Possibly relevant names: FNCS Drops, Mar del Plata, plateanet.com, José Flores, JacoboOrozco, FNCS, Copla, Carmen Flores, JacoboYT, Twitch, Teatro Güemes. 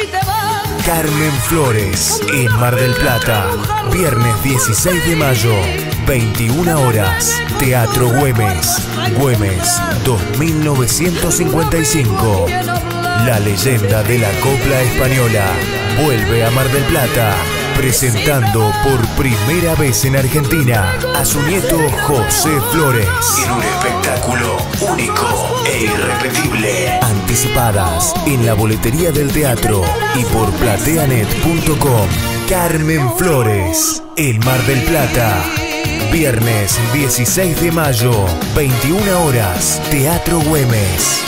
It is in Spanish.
si te vas. Carmen Flores en Mar del Plata, viernes 16 de mayo, 21 horas, Teatro Güemes, Güemes 2955. La leyenda de la copla española vuelve a Mar del Plata, presentando por primera vez en Argentina a su nieto José Flores en un espectáculo único e irrepetible. Anticipadas en la boletería del teatro y por plateanet.com. Carmen Flores en Mar del Plata, viernes 16 de mayo, 21 horas, Teatro Güemes.